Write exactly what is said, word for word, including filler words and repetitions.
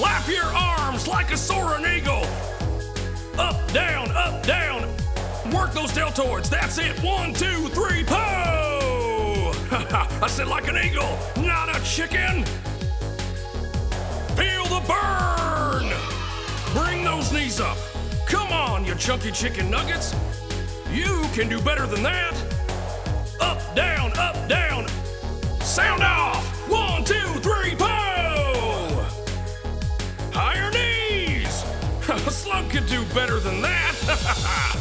Flap your arms like a soaring eagle. Up, down, up, down. Work those deltoids. That's it. One, two, three, pow! I said like an eagle, not a chicken. Feel the burn. Bring those knees up. Come on, you chunky chicken nuggets. You can do better than that. Up, down, up, down. Sound off. One, two, three, pow! Higher knees. Slug could do better than that.